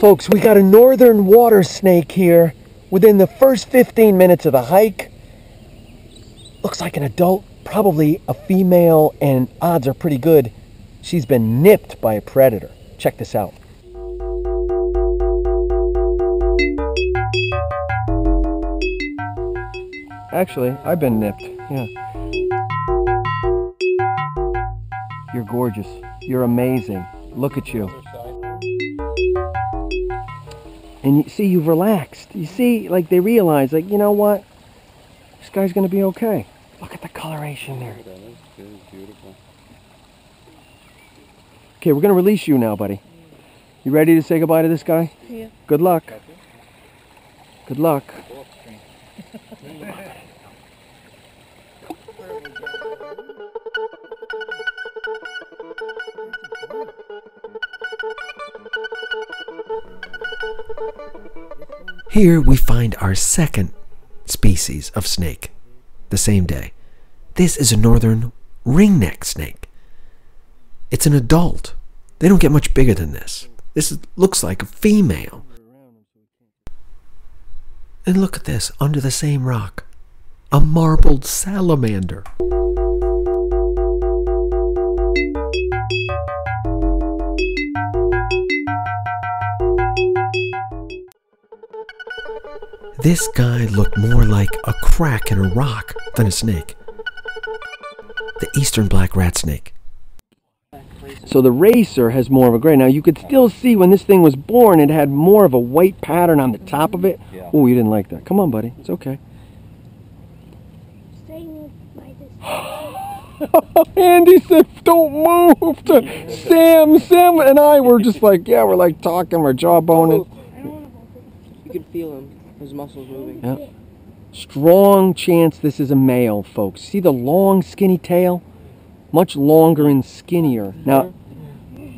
Folks, we got a northern water snake here within the first 15 minutes of the hike. Looks like an adult, probably a female, and odds are pretty good she's been nipped by a predator. Check this out. Actually, I've been nipped, yeah. You're gorgeous. You're amazing. Look at you. And you see, you've relaxed. You see, like, they realize, like, you know what? This guy's going to be okay. Look at the coloration there. That is beautiful. Okay, we're going to release you now, buddy. You ready to say goodbye to this guy? Yeah. Good luck. Good luck. Here we find our second species of snake the same day. This is a northern ringneck snake. It's an adult. They don't get much bigger than this. This looks like a female. And look at this, under the same rock, a marbled salamander. This guy looked more like a crack in a rock than a snake. The eastern black rat snake. So the racer has more of a gray. Now you could still see when this thing was born, it had more of a white pattern on the top of it. Yeah. Oh, you didn't like that. Come on, buddy. It's okay. Andy said, don't move. Sam and I were just like, yeah, we're like talking, we're jawboning. You could feel him. His muscles moving. Yeah. Strong chance this is a male, folks. See the long, skinny tail? Much longer and skinnier. Now,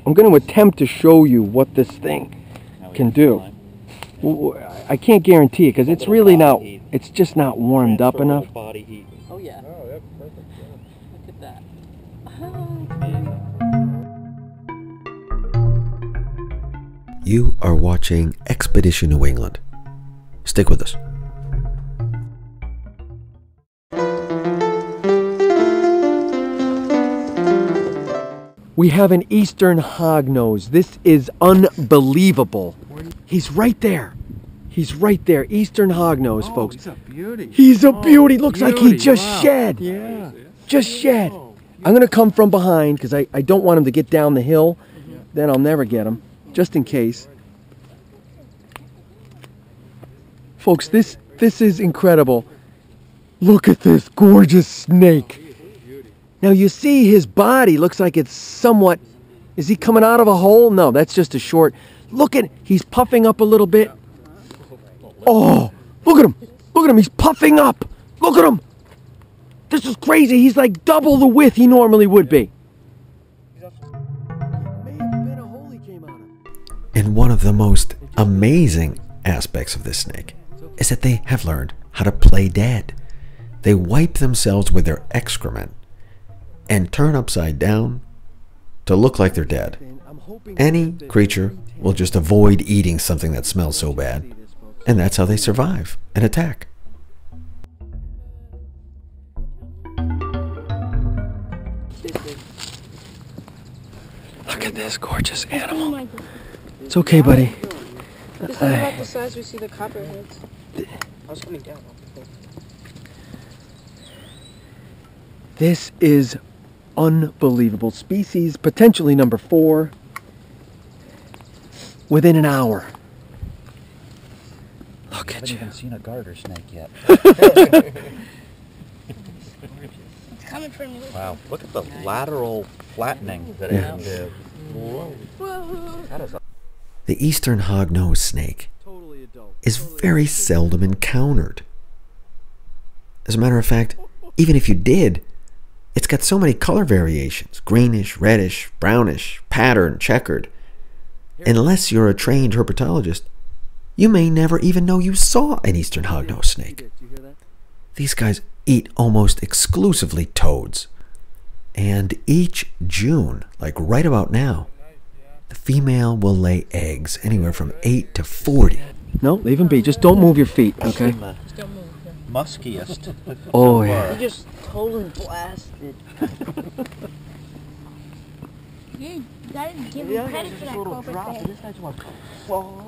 I'm going to attempt to show you what this thing can do. I can't guarantee it because it's really not, it's just not warmed up enough. Oh, yeah. Oh, that's perfect. Look at that. You are watching Expedition New England. Stick with us. We have an Eastern Hognose. This is unbelievable. He's right there. He's right there. Eastern Hognose, oh, folks. He's a beauty. He's a beauty. Looks beauty. Like he just shed. Yeah. Just shed. I'm going to come from behind because I don't want him to get down the hill. Yeah. Then I'll never get him, just in case. Folks, this is incredible. Look at this gorgeous snake. Now you see his body looks like it's somewhat, is he coming out of a hole? No, that's just a short. Look at, he's puffing up a little bit. Oh, look at him. Look at him, he's puffing up. Look at him. This is crazy. He's like double the width he normally would be. And one of the most amazing aspects of this snake is that they have learned how to play dead. They wipe themselves with their excrement and turn upside down to look like they're dead. Any creature will just avoid eating something that smells so bad, and that's how they survive an attack. Look at this gorgeous animal. It's okay, buddy. This is about the size we see the copperheads. I was coming down. This is unbelievable. Species potentially number 4 within an hour. Look at you. I haven't even seen a garter snake yet. It's coming from you. Wow, look at the lateral flattening that it did. Whoa. That is the Eastern Hognose snake is very seldom encountered. As a matter of fact, even if you did, it's got so many color variations, greenish, reddish, brownish, pattern, checkered. Unless you're a trained herpetologist, you may never even know you saw an Eastern Hognose snake. These guys eat almost exclusively toads. And each June, like right about now, the female will lay eggs anywhere from 8 to 40. No, leave them be. Just don't move your feet, okay? Just don't move. Muskiest. Oh, yeah. You just totally blasted.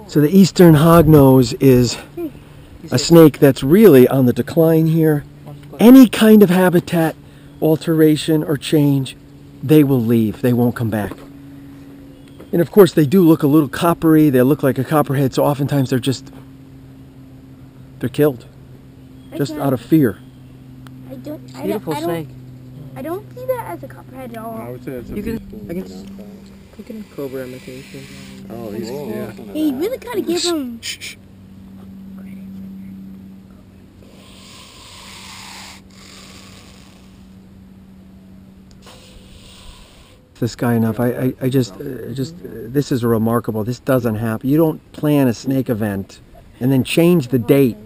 So the Eastern Hognose is a snake that's really on the decline here. Any kind of habitat alteration or change, they will leave. They won't come back. And of course, they do look a little coppery. They look like a copperhead, so oftentimes they're killed. Just out of fear. Beautiful snake. I don't see that as a copperhead at all. I would say it's a I can cobra imitation. Oh, he's he really kind of gave him. Shh. This guy enough. This is remarkable. This doesn't happen. You don't plan a snake event and then change the date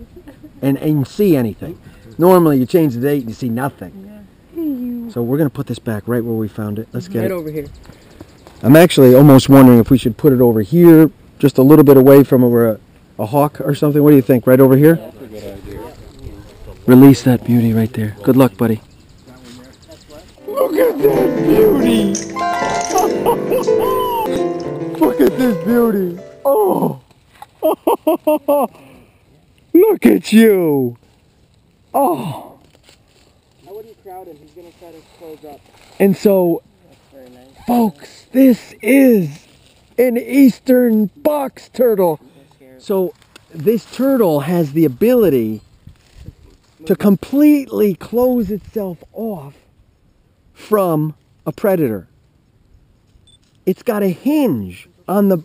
and see anything. Normally you change the date and you see nothing. So we're going to put this back right where we found it. Let's get it. Right over here. I'm actually almost wondering if we should put it over here, just a little bit away from where a hawk or something. What do you think? Right over here? That's a good idea. Release that beauty right there. Good luck, buddy. Look at that beauty! Look at this beauty! Oh! Look at you! Oh! I wouldn't crowd him. He's going to try to close up. And so, that's very nice. Folks, this is an Eastern box turtle. So this turtle has the ability to completely close itself off from a predator. It's got a hinge on the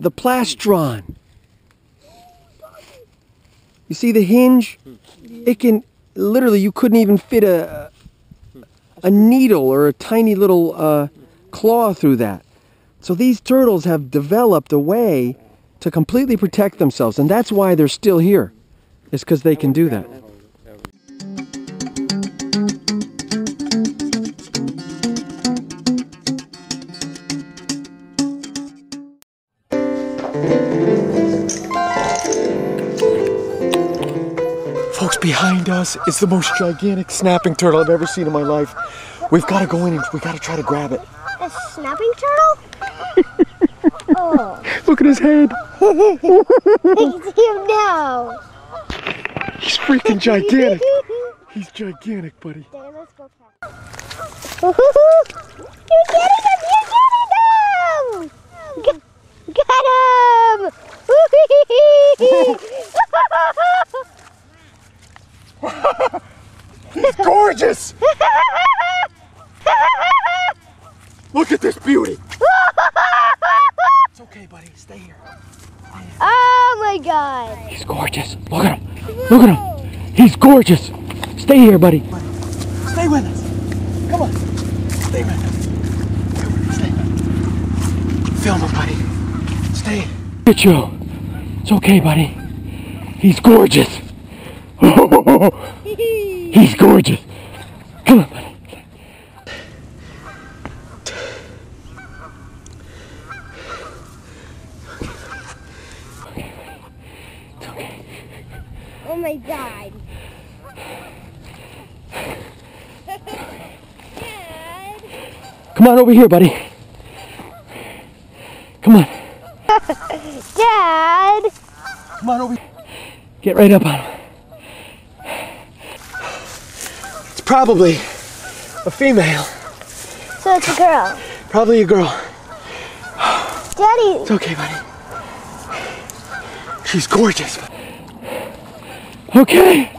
plastron. You see the hinge? It can literally, you couldn't even fit a needle or a tiny little claw through that. So these turtles have developed a way to completely protect themselves, and that's why they're still here. It's because they can do that. Behind us is the most gigantic snapping turtle I've ever seen in my life. We've got to go in and we got to try to grab it. A snapping turtle? Oh. Look at his head. It's him now. He's freaking gigantic. He's gigantic, buddy. Okay, let's go. You're getting him! You're getting him! Got him! He's gorgeous! Look at this beauty! It's okay, buddy. Stay here. Oh my god! He's gorgeous. Look at him. Look at him. He's gorgeous. Stay here, buddy. Stay with us. Come on. Stay with us. Come on. Stay with us. Film him, buddy. Stay. Look at you. It's okay, buddy. He's gorgeous. He's gorgeous. Come on, buddy. and they died. Dad. Come on over here, buddy. Come on. Dad. Come on over here. Get right up on him. It's probably a female. So it's a girl. Probably a girl. Daddy. It's okay, buddy. She's gorgeous. Okay,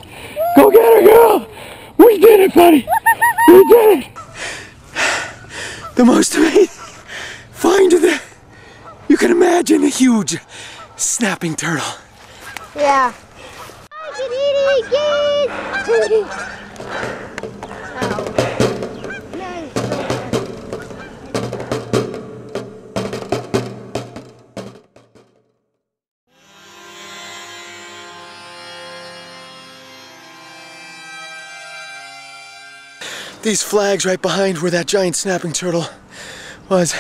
go get her, girl. We did it, buddy. We did it. The most amazing find that you can imagine, a huge snapping turtle. Yeah. I can eat it again. Oh. These flags right behind where that giant snapping turtle was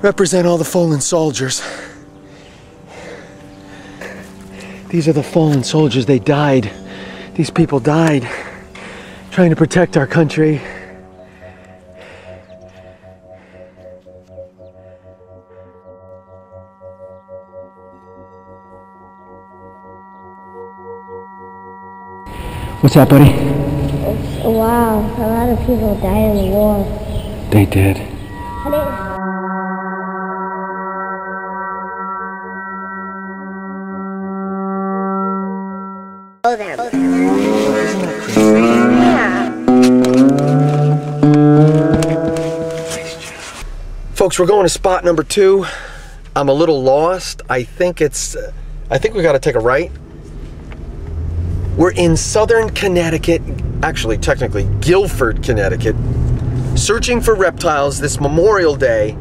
represent all the fallen soldiers. These are the fallen soldiers. They died. These people died trying to protect our country. What's up, buddy? Wow, a lot of people died in the war. They did. Oh, there. Yeah. Folks, we're going to spot number 2. I'm a little lost. I think we got to take a right. We're in southern Connecticut, actually technically Guilford, Connecticut, searching for reptiles this Memorial Day.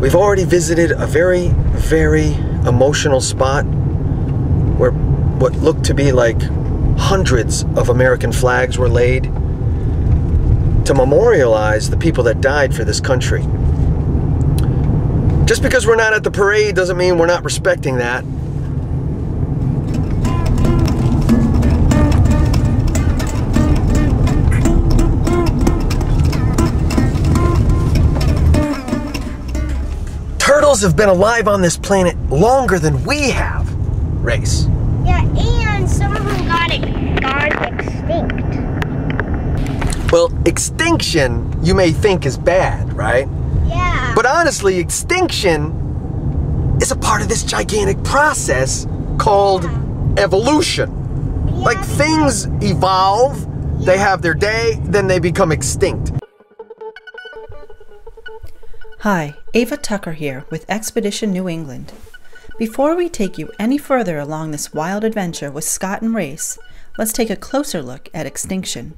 We've already visited a very, very emotional spot where what looked to be like hundreds of American flags were laid to memorialize the people that died for this country. Just because we're not at the parade doesn't mean we're not respecting that. Have been alive on this planet longer than we have, Race. Yeah, and some of them got extinct. Well, extinction you may think is bad, right? Yeah. But honestly, extinction is a part of this gigantic process called evolution. Yeah, like things evolve, they have their day, then they become extinct. Hi, Ava Tucker here with Expedition New England. Before we take you any further along this wild adventure with Scott and Race, let's take a closer look at extinction.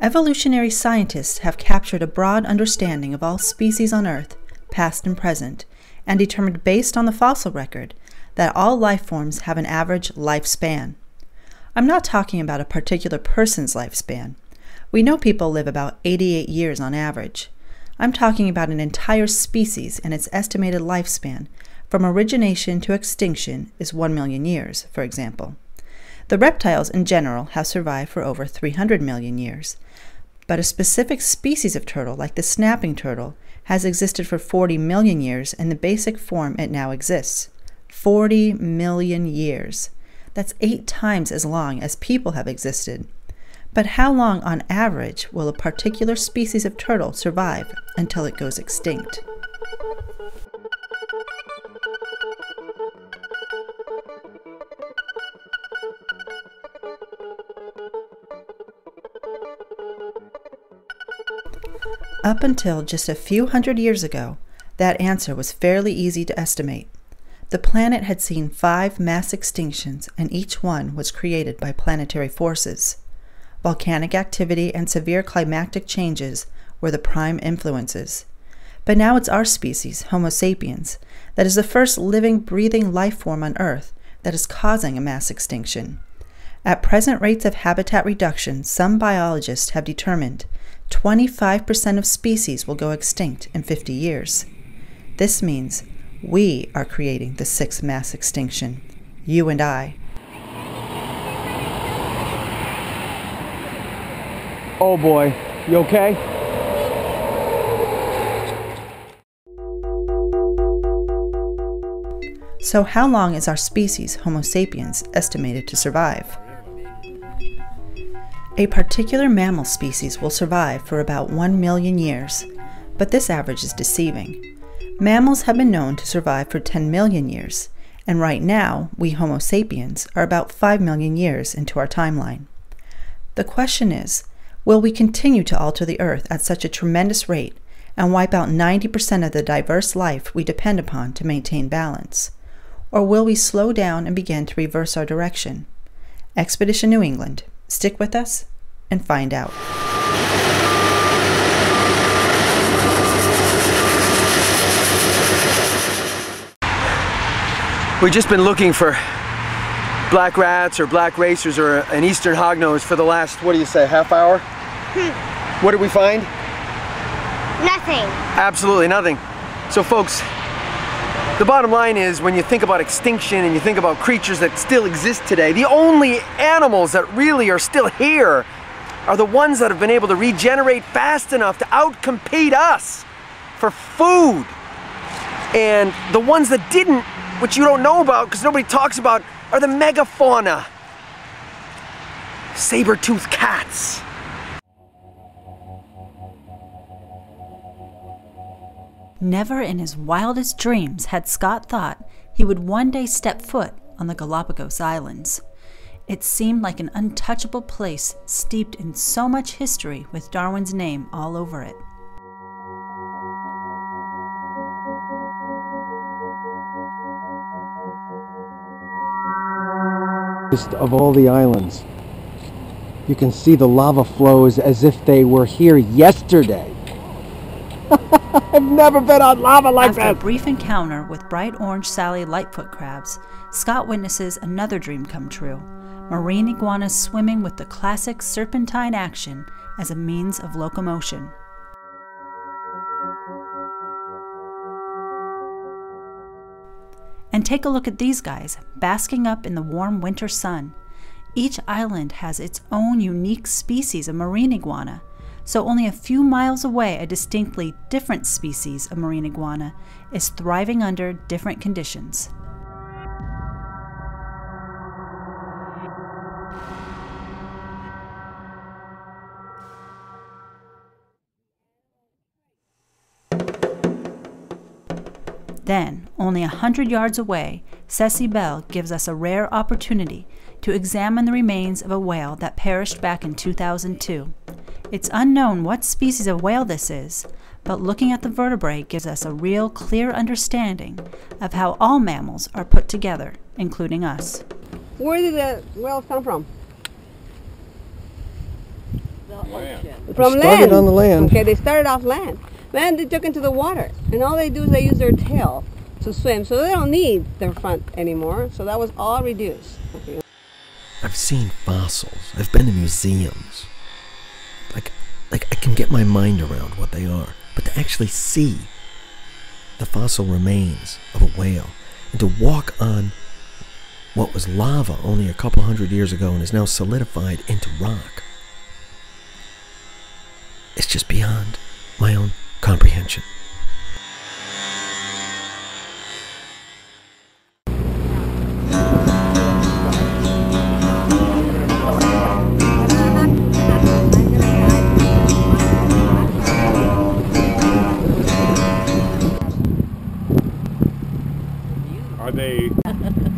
Evolutionary scientists have captured a broad understanding of all species on Earth, past and present, and determined based on the fossil record that all life forms have an average lifespan. I'm not talking about a particular person's lifespan. We know people live about 88 years on average. I'm talking about an entire species, and its estimated lifespan from origination to extinction is 1 million years, for example. The reptiles in general have survived for over 300 million years, but a specific species of turtle, like the snapping turtle, has existed for 40 million years in the basic form it now exists. 40 million years. That's 8 times as long as people have existed. But how long, on average, will a particular species of turtle survive until it goes extinct? Up until just a few hundred years ago, that answer was fairly easy to estimate. The planet had seen 5 mass extinctions, and each one was created by planetary forces. Volcanic activity and severe climatic changes were the prime influences. But now it's our species, Homo sapiens, that is the first living, breathing life form on Earth that is causing a mass extinction. At present rates of habitat reduction, some biologists have determined 25% of species will go extinct in 50 years. This means we are creating the 6th mass extinction. you and I. Oh boy, you okay? So how long is our species, Homo sapiens, estimated to survive? A particular mammal species will survive for about 1 million years, but this average is deceiving. Mammals have been known to survive for 10 million years, and right now, we Homo sapiens are about 5 million years into our timeline. The question is, will we continue to alter the Earth at such a tremendous rate and wipe out 90% of the diverse life we depend upon to maintain balance? Or will we slow down and begin to reverse our direction? Expedition New England. Stick with us and find out. We've just been looking for black rats or black racers or an Eastern hognose for the last, what do you say, half hour? What did we find? Nothing. Absolutely nothing. So folks, the bottom line is when you think about extinction and you think about creatures that still exist today, the only animals that really are still here are the ones that have been able to regenerate fast enough to outcompete us for food. And the ones that didn't, which you don't know about because nobody talks about, are the megafauna. Saber-toothed cats. Never in his wildest dreams had Scott thought he would one day step foot on the Galapagos Islands. It seemed like an untouchable place steeped in so much history with Darwin's name all over it. Of all the islands, you can see the lava flows as if they were here yesterday. I've never been on lava like that! After a brief encounter with bright orange Sally Lightfoot crabs, Scott witnesses another dream come true. Marine iguanas swimming with the classic serpentine action as a means of locomotion. And take a look at these guys, basking up in the warm winter sun. Each island has its own unique species of marine iguana. So only a few miles away, a distinctly different species of marine iguana is thriving under different conditions. Then, only 100 yards away, Ceci Bell gives us a rare opportunity to examine the remains of a whale that perished back in 2002. It's unknown what species of whale this is, but looking at the vertebrae gives us a real clear understanding of how all mammals are put together, including us. Where did the whales come from? Land. From land. Started on the land. Okay, they started off land. Then they took into the water, and all they do is they use their tail to swim, so they don't need their front anymore, so that was all reduced. Okay. I've seen fossils, I've been to museums. Like I can get my mind around what they are, but to actually see the fossil remains of a whale and to walk on what was lava only a couple hundred years ago and is now solidified into rock, it's just beyond my own comprehension.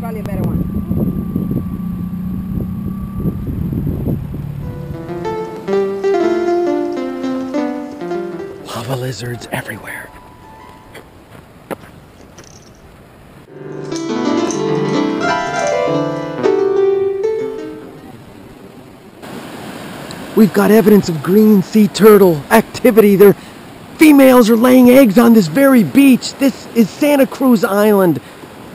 Probably a better one. Lava lizards everywhere. We've got evidence of green sea turtle activity. Their females are laying eggs on this very beach. This is Santa Cruz Island.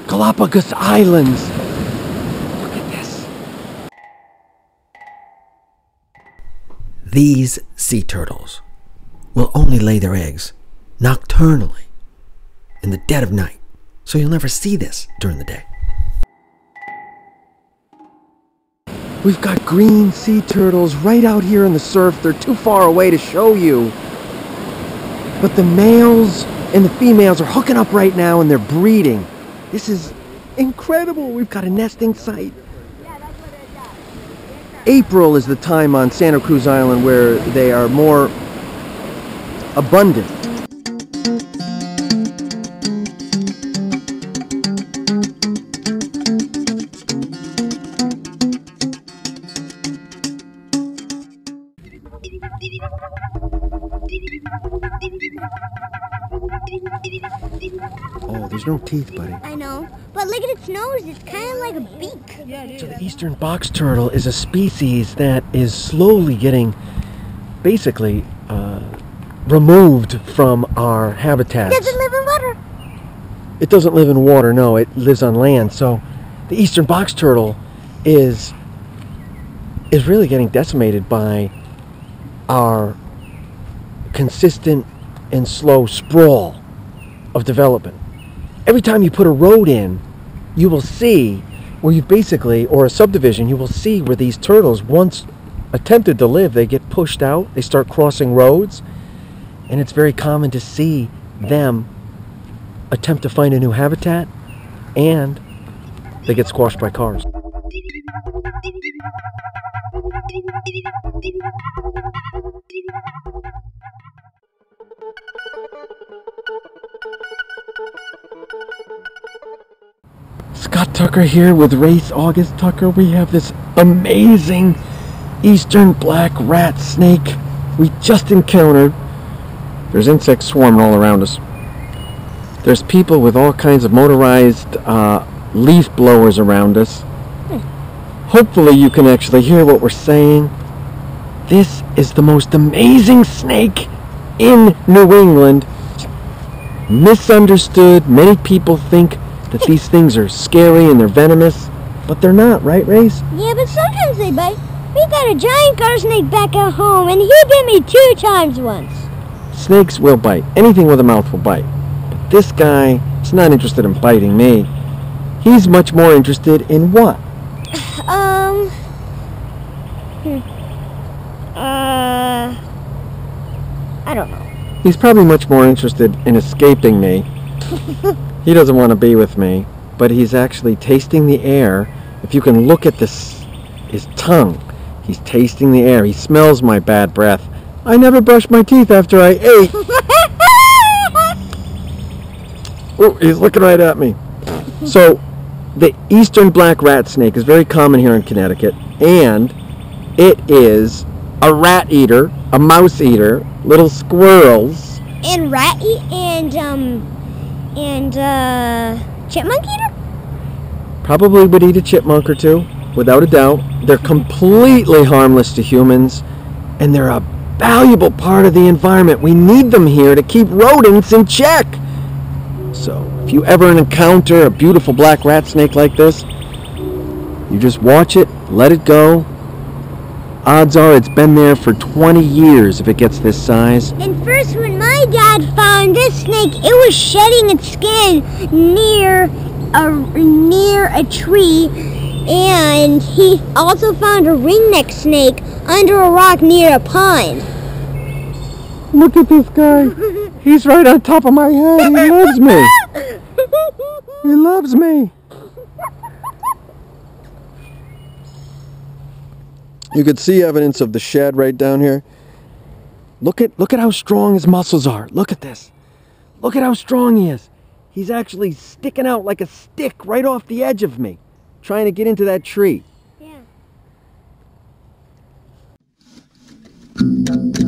Galapagos Islands. Look at this. These sea turtles will only lay their eggs nocturnally in the dead of night, so you'll never see this during the day. We've got green sea turtles right out here in the surf. They're too far away to show you. But the males and the females are hooking up right now and they're breeding. This is incredible. We've got a nesting site. April is the time on Santa Cruz Island where they are more abundant. Oh, there's no teeth, buddy. I know. But look at its nose. It's kind of like a beak. So the Eastern Box Turtle is a species that is slowly getting basically removed from our habitat. It doesn't live in water. It doesn't live in water, no. It lives on land. So the Eastern Box Turtle is really getting decimated by our consistent and slow sprawl of development. Every time you put a road in, you will see where you basically, or a subdivision, you will see where these turtles once attempted to live, they get pushed out, they start crossing roads, and it's very common to see them attempt to find a new habitat, and they get squashed by cars. Scott Tucker here with Race August Tucker. We have this amazing Eastern black rat snake we just encountered. There's insects swarming all around us. There's people with all kinds of motorized leaf blowers around us. Hopefully you can actually hear what we're saying. This is the most amazing snake in New England. Misunderstood. Many people think that these things are scary and they're venomous, but they're not, right, Race? Yeah, but sometimes they bite. We got a giant gar snake back at home, and he bit me 2 times once. Snakes will bite. Anything with a mouth will bite. But this guy is not interested in biting me. He's much more interested in what? I don't know. He's probably much more interested in escaping me. He doesn't want to be with me, but he's actually tasting the air. If you can look at this, his tongue, he's tasting the air. He smells my bad breath. I never brushed my teeth after I ate. Oh, he's looking right at me. So, the Eastern black rat snake is very common here in Connecticut, and it is a rat eater, a mouse eater, little squirrels. And rat eat, and chipmunk eater? Probably would eat a chipmunk or two, without a doubt. They're completely harmless to humans, and they're a valuable part of the environment. We need them here to keep rodents in check. So, if you ever encounter a beautiful black rat snake like this, you just watch it, let it go. Odds are it's been there for 20 years if it gets this size. And first when my dad found this snake, it was shedding its skin near a tree, and he also found a ringneck snake under a rock near a pond. Look at this guy. He's right on top of my head. He loves me. He loves me. You could see evidence of the shed right down here. Look at how strong his muscles are. Look at this. Look at how strong he is. He's actually sticking out like a stick right off the edge of me, trying to get into that tree. Yeah.